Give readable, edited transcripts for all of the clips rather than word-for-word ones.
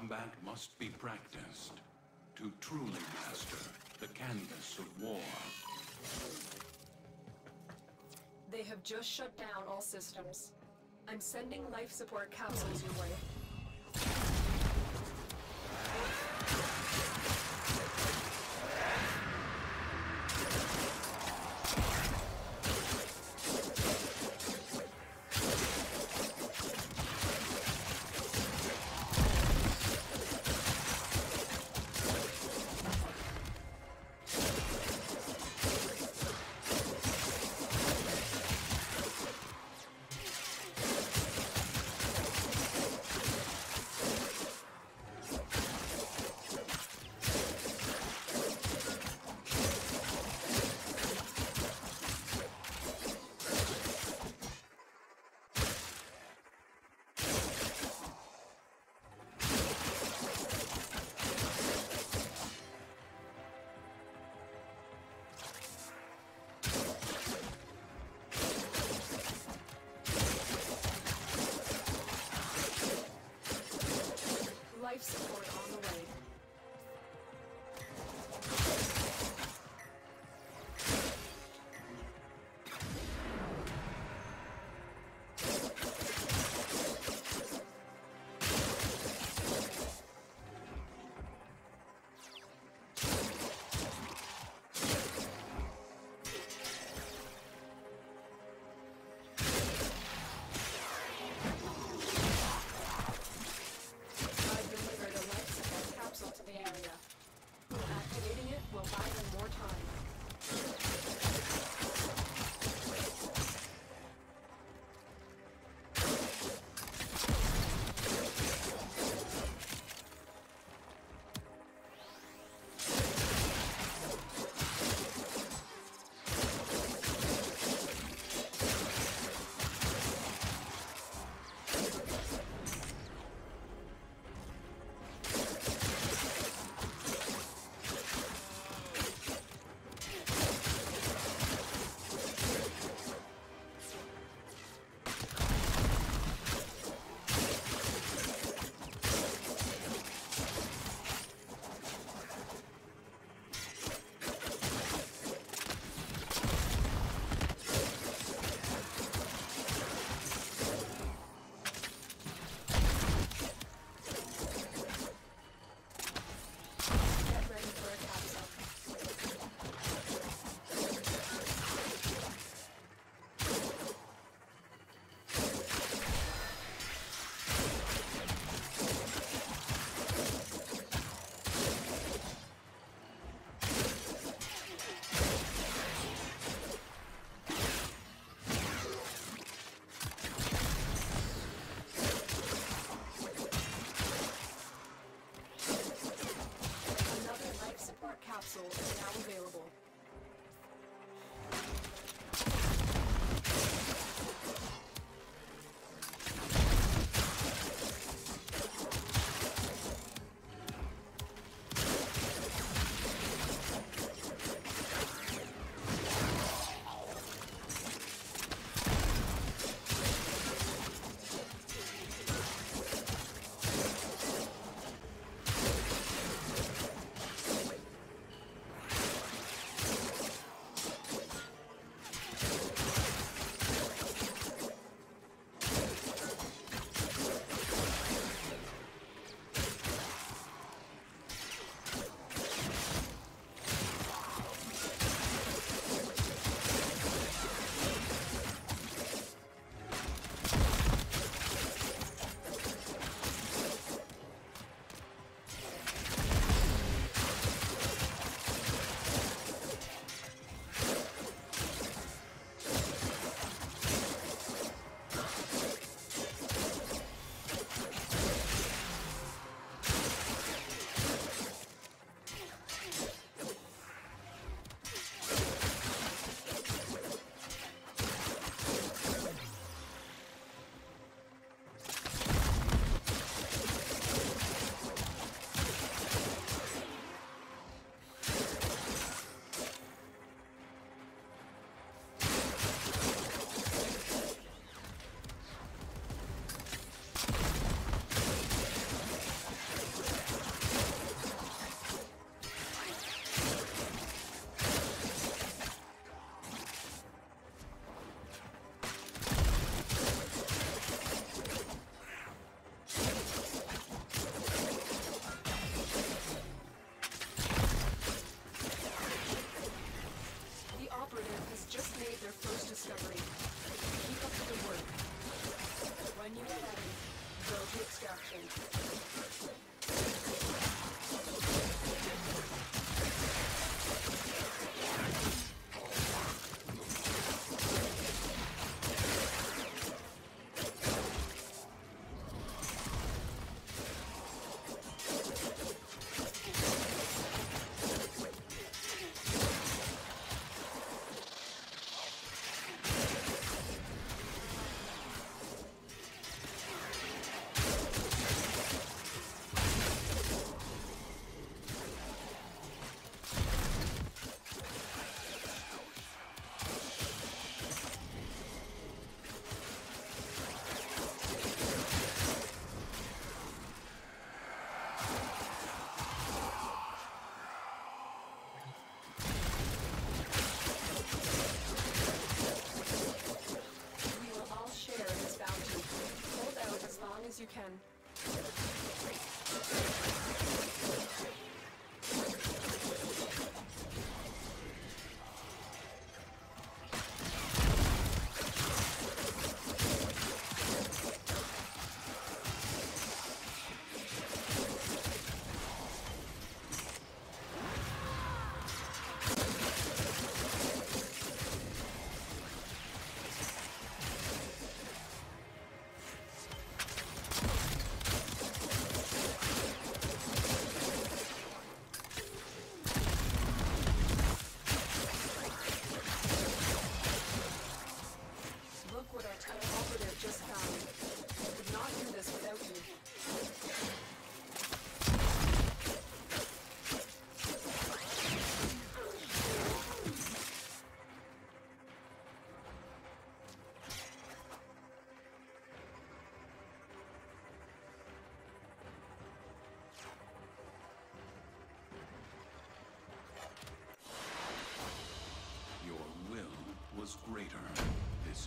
Combat must be practiced to truly master the canvas of war. They have just shut down all systems. I'm sending life support capsules your way. Life support on the way.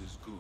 is good.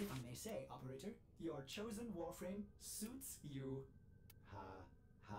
If I may say, operator, your chosen Warframe suits you. Ha ha.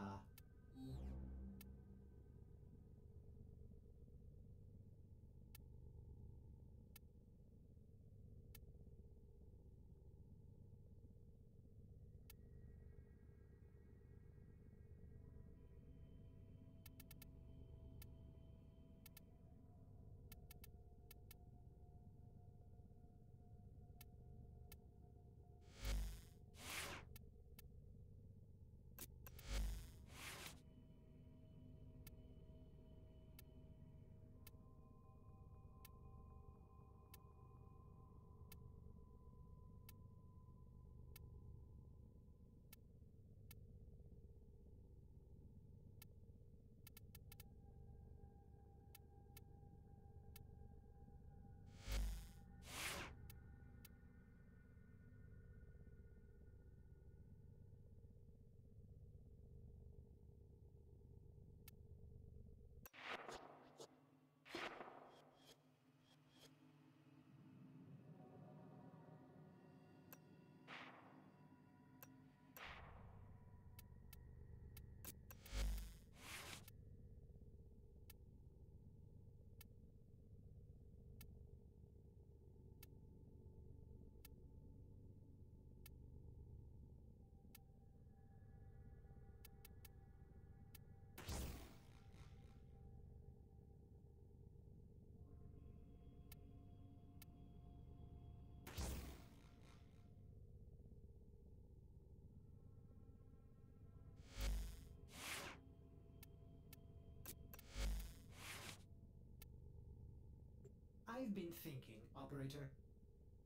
I've been thinking, operator.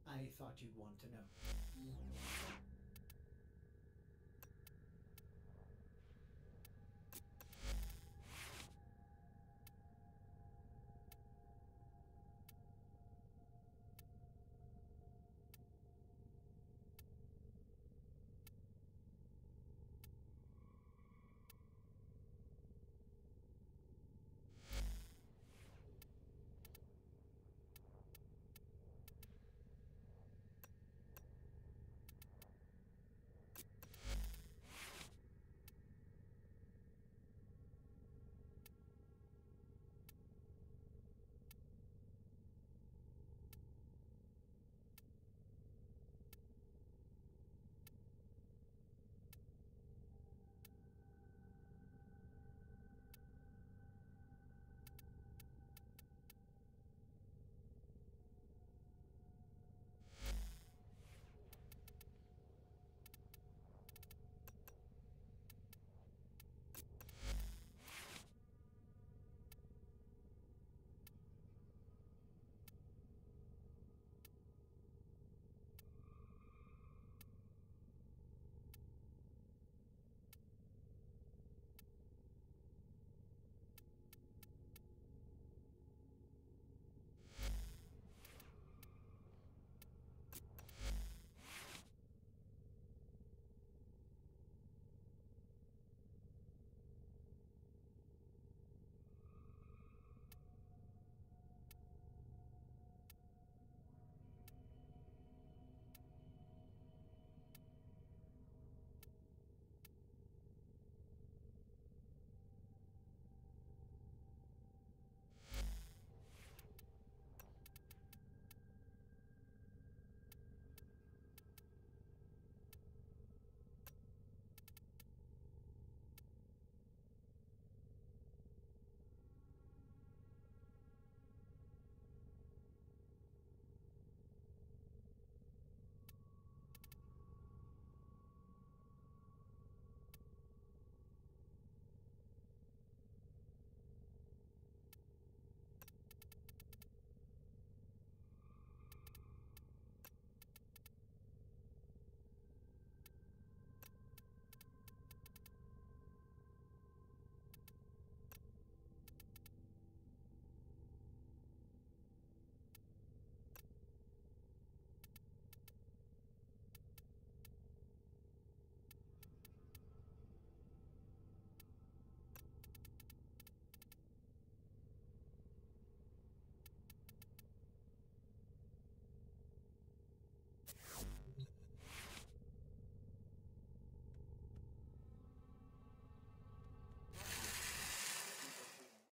I thought you'd want to know.